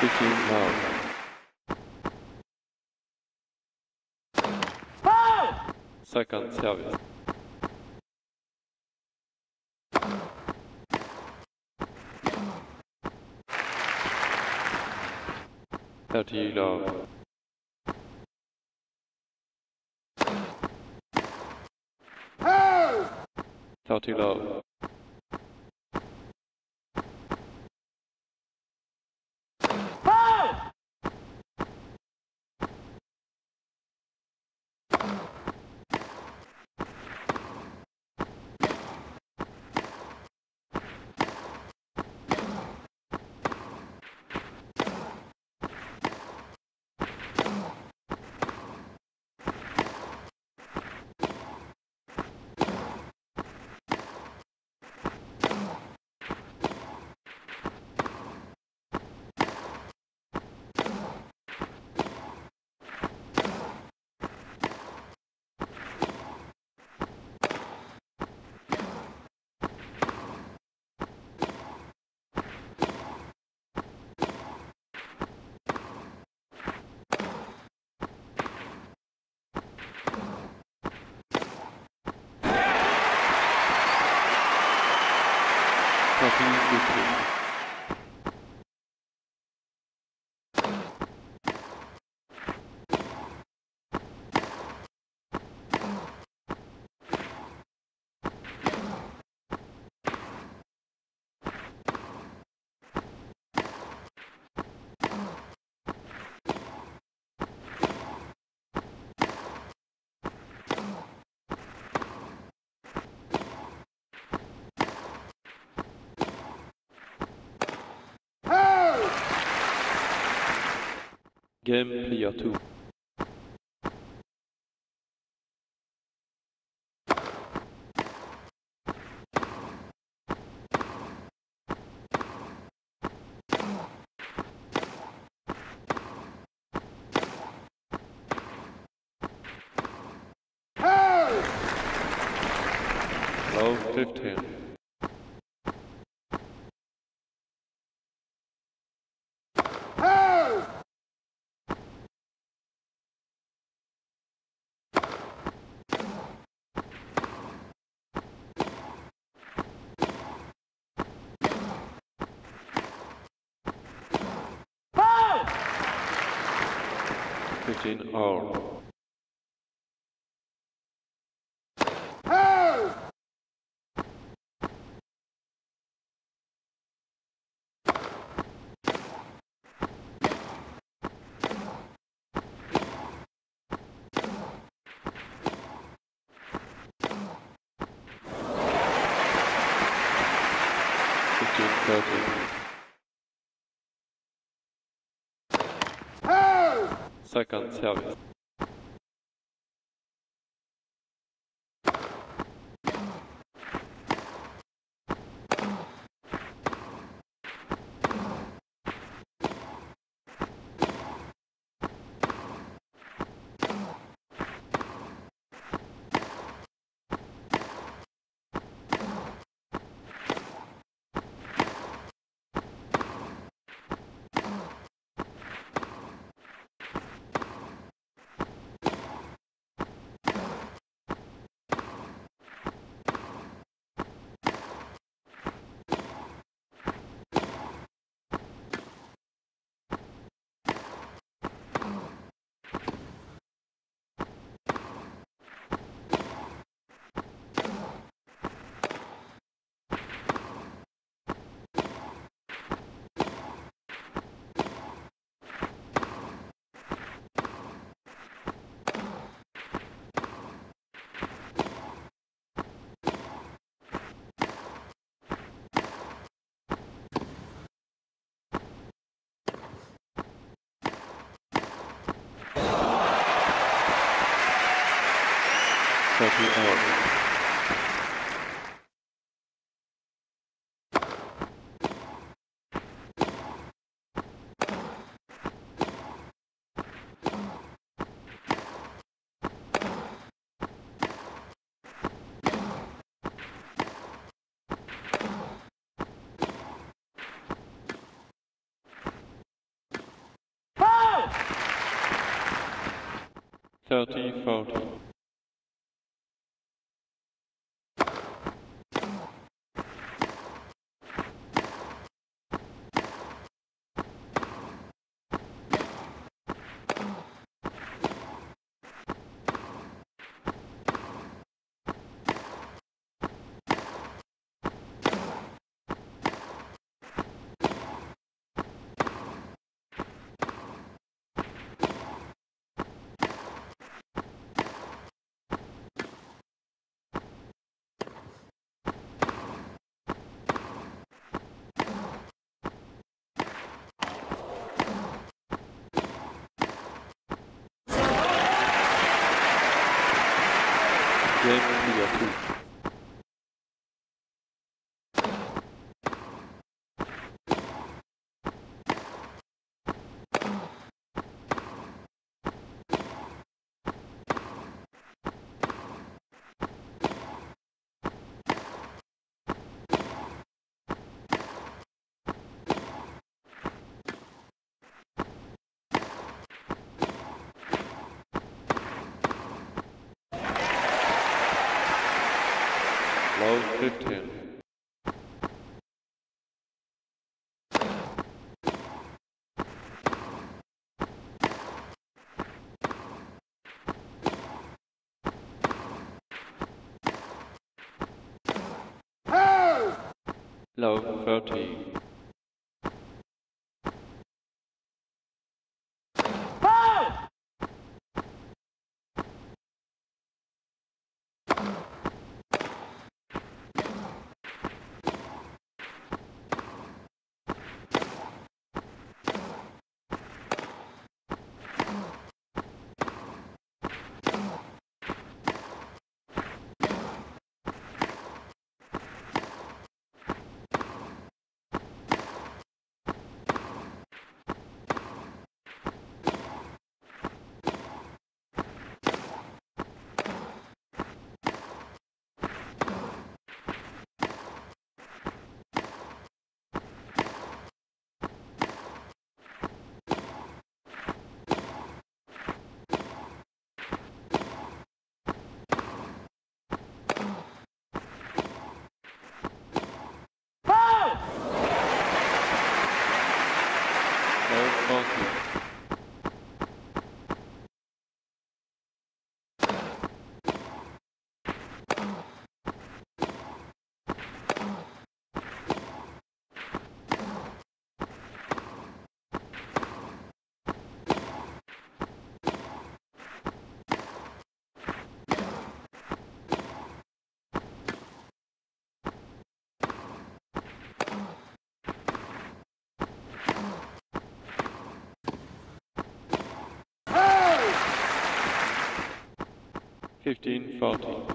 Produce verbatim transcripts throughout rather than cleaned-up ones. Speaking now. Oh! Second service. Thirty love. Oh! Thirty love. Game player two. Hey! Oh, fifteen. Fifteen all. Hey! Fifteen thirty. Second service. to order. Thirty, forty. Game clear two. fifteen. Low thirty. Fifteen, forty.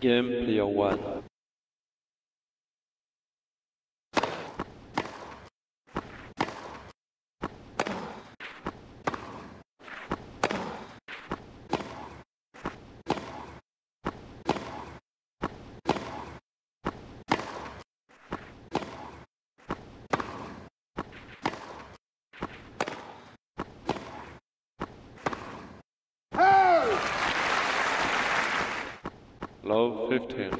Game player one. Low fifteen.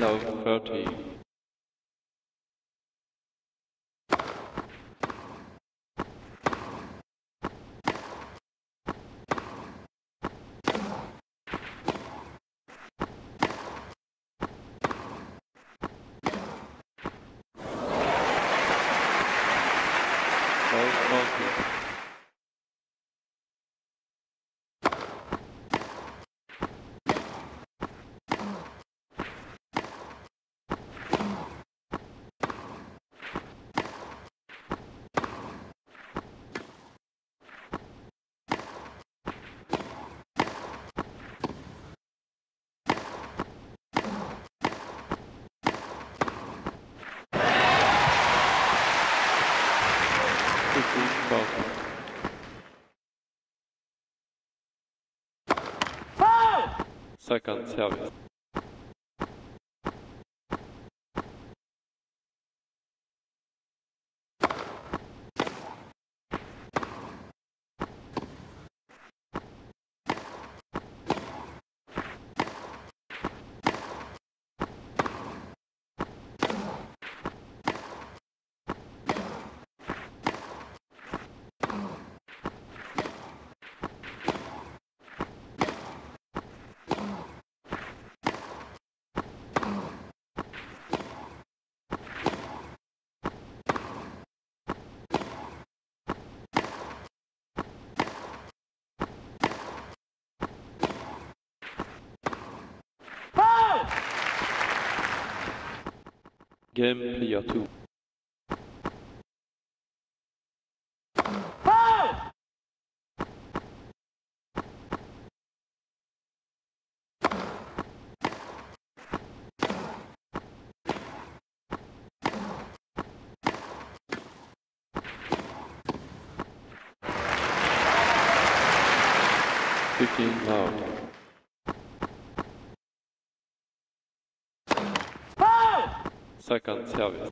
Low thirty. Second service. Game player two. fifteen now. Second service.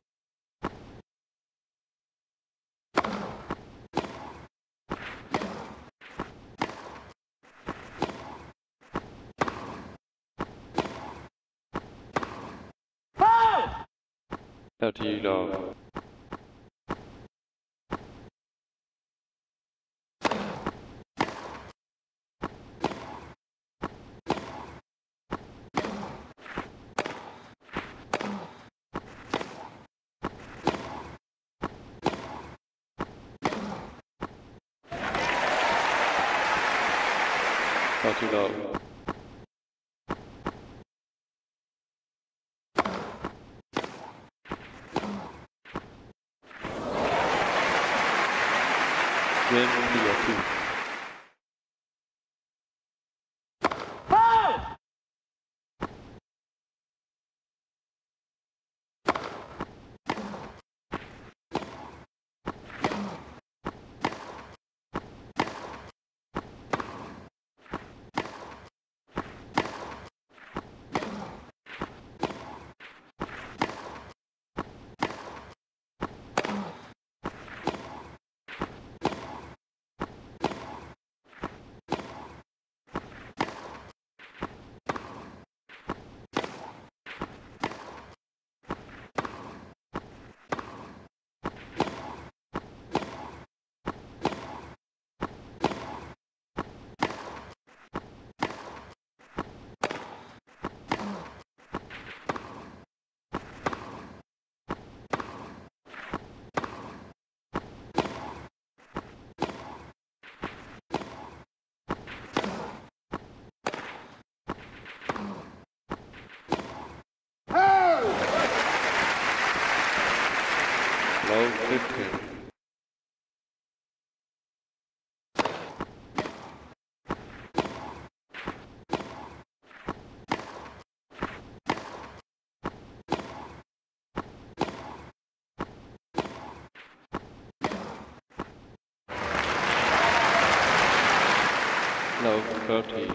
Ah! thirty love. Not enough. of thirty.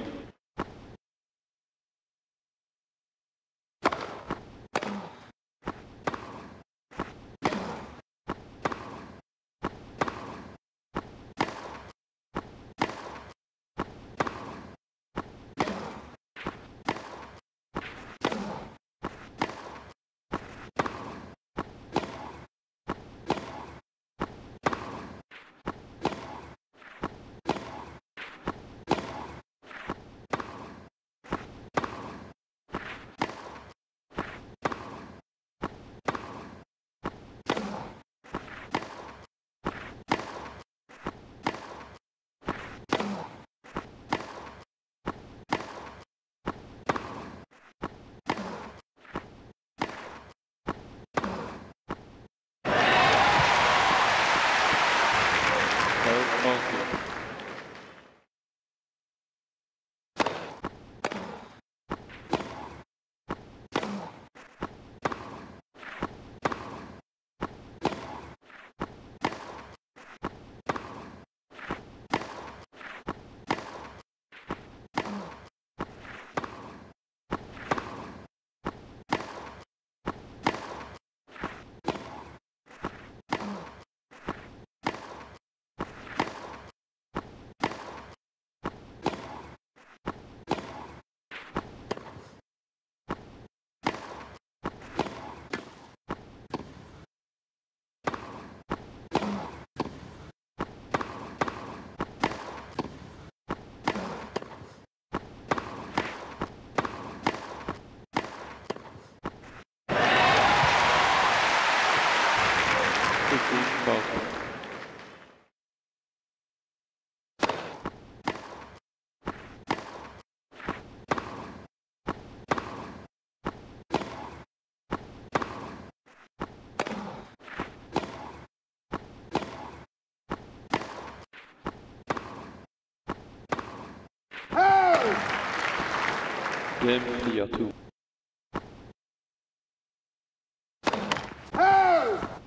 Game player two.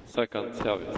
Second service.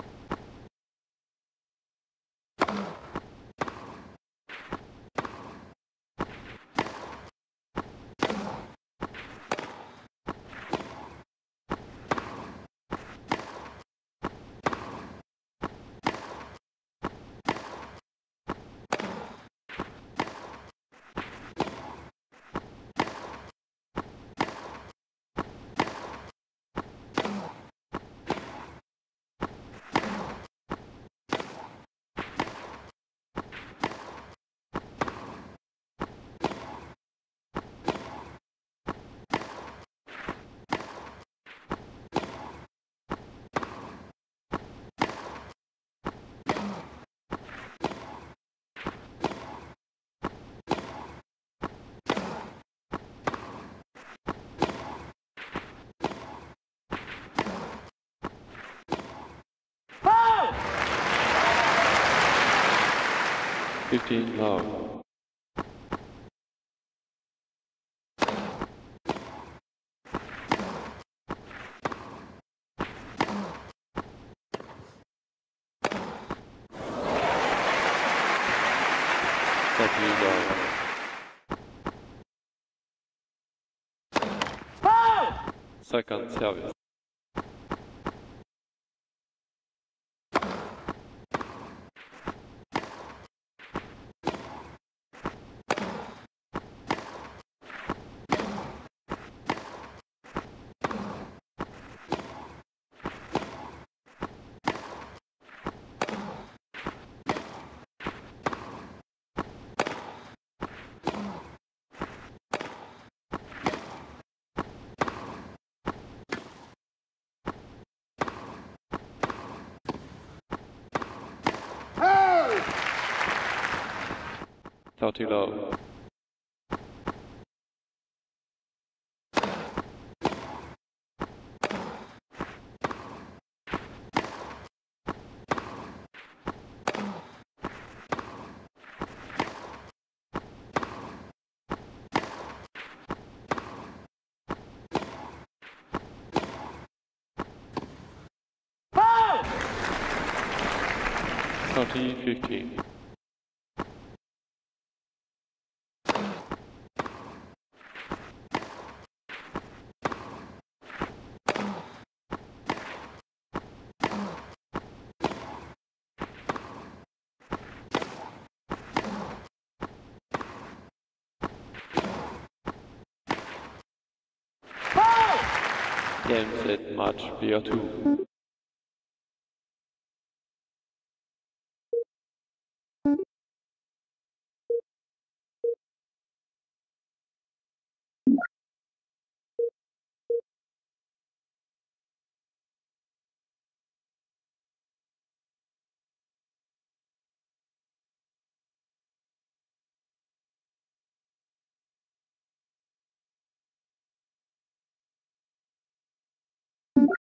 Fifteen love. Second service. thirty love. thirty fifteen. Can't that much beer too.